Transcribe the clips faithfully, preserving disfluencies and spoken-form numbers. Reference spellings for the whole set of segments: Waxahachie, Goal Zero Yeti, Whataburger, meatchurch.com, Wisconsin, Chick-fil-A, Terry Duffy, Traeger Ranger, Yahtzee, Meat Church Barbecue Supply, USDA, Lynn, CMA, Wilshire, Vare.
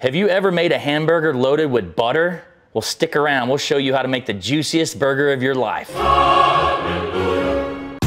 Have you ever made a hamburger loaded with butter? Well, stick around. We'll show you how to make the juiciest burger of your life. Hallelujah.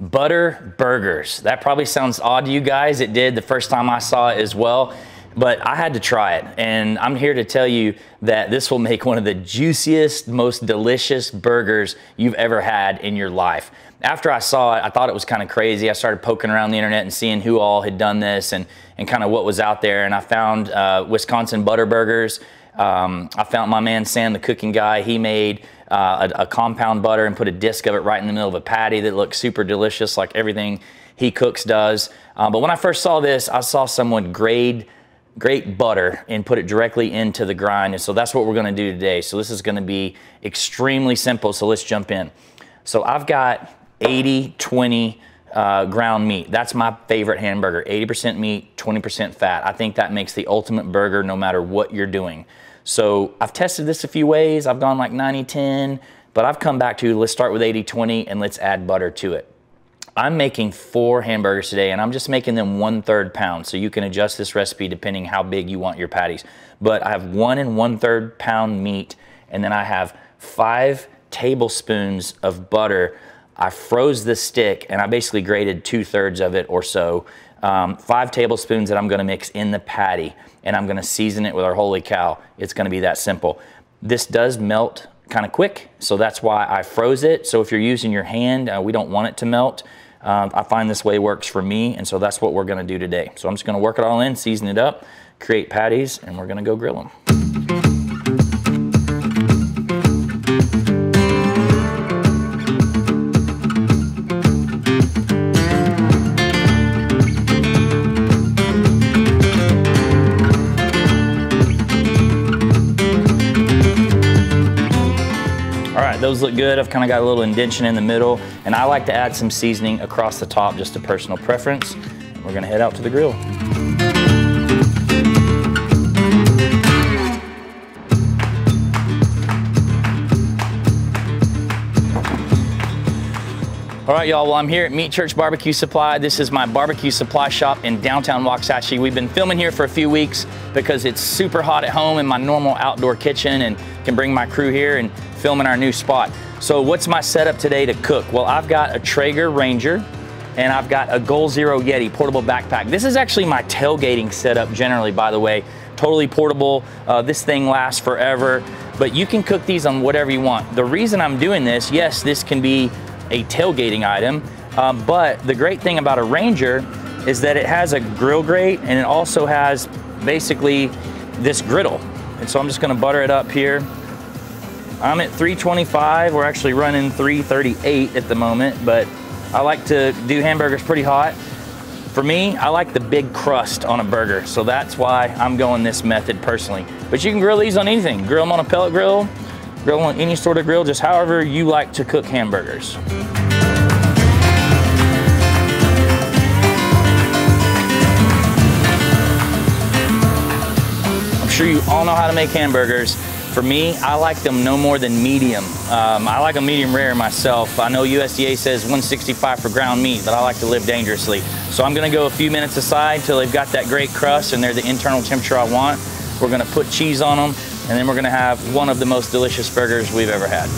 Butter burgers. That probably sounds odd to you guys. It did the first time I saw it as well. But I had to try it, and I'm here to tell you that this will make one of the juiciest, most delicious burgers you've ever had in your life. After I saw it, I thought it was kind of crazy. I started poking around the internet and seeing who all had done this and, and kind of what was out there, and I found uh, Wisconsin Butter Burgers. Um, I found my man Sam, the cooking guy. He made uh, a, a compound butter and put a disc of it right in the middle of a patty that looked super delicious, like everything he cooks does. Uh, but when I first saw this, I saw someone grade great butter and put it directly into the grind. And so that's what we're gonna do today. So this is gonna be extremely simple. So let's jump in. So I've got eighty twenty uh, ground meat. That's my favorite hamburger. eighty percent meat, twenty percent fat. I think that makes the ultimate burger no matter what you're doing. So I've tested this a few ways. I've gone like ninety ten, but I've come back to, let's start with eighty twenty and let's add butter to it. I'm making four hamburgers today, and I'm just making them one third pound. So you can adjust this recipe depending how big you want your patties. But I have one and one third pound meat, and then I have five tablespoons of butter. I froze this stick, and I basically grated two thirds of it or so. Um, five tablespoons that I'm gonna mix in the patty, and I'm gonna season it with our holy cow. It's gonna be that simple. This does melt kind of quick, so that's why I froze it. So if you're using your hand, uh, we don't want it to melt. Um, I find this way works for me, and so that's what we're gonna do today. So I'm just gonna work it all in, season it up, create patties, and we're gonna go grill them. Those look good. I've kind of got a little indentation in the middle, and I like to add some seasoning across the top, just a personal preference. We're gonna head out to the grill. All right, y'all, well, I'm here at Meat Church Barbecue Supply. This is my barbecue supply shop in downtown Waxahachie. We've been filming here for a few weeks because it's super hot at home in my normal outdoor kitchen, and can bring my crew here and film in our new spot. So what's my setup today to cook? Well, I've got a Traeger Ranger, and I've got a Goal Zero Yeti portable backpack. This is actually my tailgating setup generally, by the way. Totally portable. Uh, this thing lasts forever, but you can cook these on whatever you want. The reason I'm doing this, yes, this can be a tailgating item, uh, but the great thing about a Ranger is that it has a grill grate, and it also has basically this griddle. And so I'm just gonna butter it up here. I'm at three twenty-five, we're actually running three thirty-eight at the moment, but I like to do hamburgers pretty hot. For me, I like the big crust on a burger, so that's why I'm going this method personally. But you can grill these on anything. Grill them on a pellet grill, grill on any sort of grill, just however you like to cook hamburgers. I'm sure you all know how to make hamburgers. For me, I like them no more than medium. Um, I like them medium rare myself. I know U S D A says one sixty-five for ground meat, but I like to live dangerously. So I'm gonna go a few minutes aside till they've got that great crust and they're the internal temperature I want. We're gonna put cheese on them, and then we're gonna have one of the most delicious burgers we've ever had.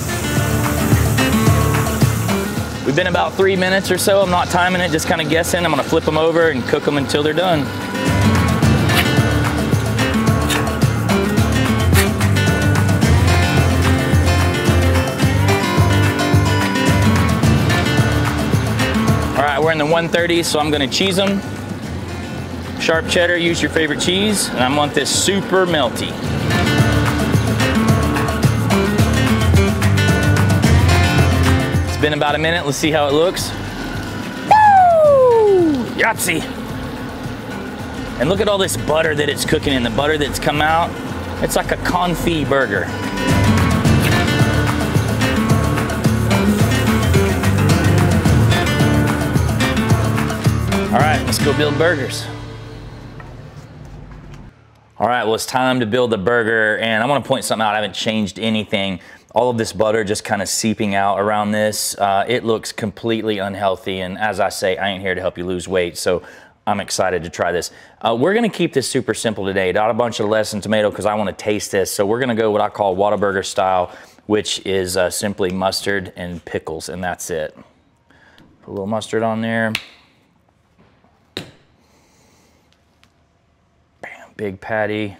We've been about three minutes or so. I'm not timing it, just kind of guessing. I'm gonna flip them over and cook them until they're done. All right, we're in the one thirties, so I'm gonna cheese them. Sharp cheddar, use your favorite cheese, and I want this super melty. It's been about a minute, let's see how it looks. Woo! Yahtzee! And look at all this butter that it's cooking in, the butter that's come out. It's like a confit burger. All right, let's go build burgers. All right, well, it's time to build the burger, and I want to point something out. I haven't changed anything. All of this butter just kind of seeping out around this. Uh, it looks completely unhealthy, and as I say, I ain't here to help you lose weight, so I'm excited to try this. Uh, we're gonna keep this super simple today. Not a bunch of lettuce and tomato, because I want to taste this. So we're gonna go what I call Whataburger style, which is uh, simply mustard and pickles, and that's it. Put a little mustard on there. Bam, big patty.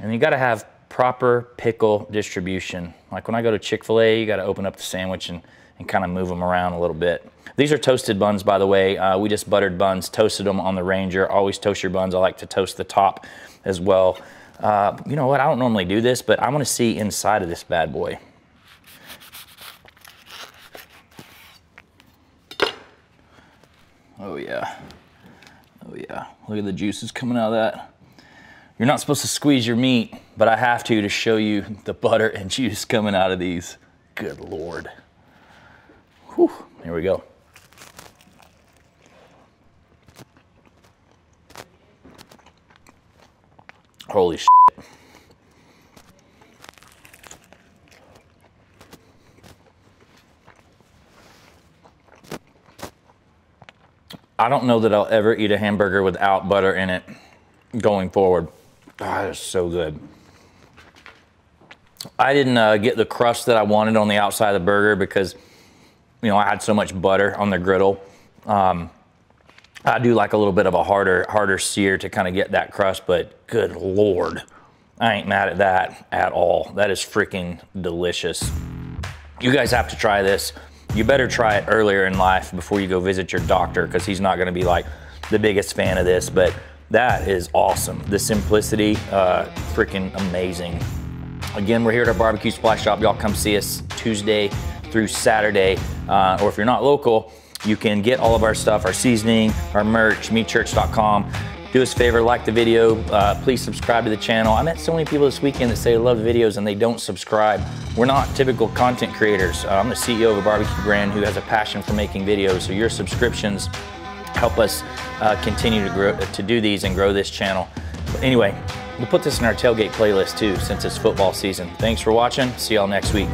And you gotta have proper pickle distribution. Like when I go to Chick-fil-A, you gotta open up the sandwich and, and kind of move them around a little bit. These are toasted buns, by the way. Uh, we just buttered buns, toasted them on the Ranger. Always toast your buns. I like to toast the top as well. Uh, you know what, I don't normally do this, but I wanna see inside of this bad boy. Oh yeah, oh yeah. Look at the juices coming out of that. You're not supposed to squeeze your meat, but I have to to show you the butter and juice coming out of these. Good Lord. Whew, here we go. Holy shit. I don't know that I'll ever eat a hamburger without butter in it going forward. Ah, it's so good. I didn't uh, get the crust that I wanted on the outside of the burger because, you know, I had so much butter on the griddle. Um, I do like a little bit of a harder, harder sear to kind of get that crust, but good Lord, I ain't mad at that at all. That is freaking delicious. You guys have to try this. You better try it earlier in life before you go visit your doctor, because he's not gonna be like the biggest fan of this, but that is awesome. The simplicity, uh, freaking amazing. Again, we're here at our barbecue supply shop. Y'all come see us Tuesday through Saturday. Uh, or if you're not local, you can get all of our stuff, our seasoning, our merch, meat church dot com. Do us a favor, like the video. Uh, please subscribe to the channel. I met so many people this weekend that say they love videos and they don't subscribe. We're not typical content creators. Uh, I'm the C E O of a barbecue brand who has a passion for making videos, so your subscriptions help us uh, continue to grow, to do these and grow this channel. But anyway, we'll put this in our tailgate playlist too, since it's football season. Thanks for watching. See y'all next week.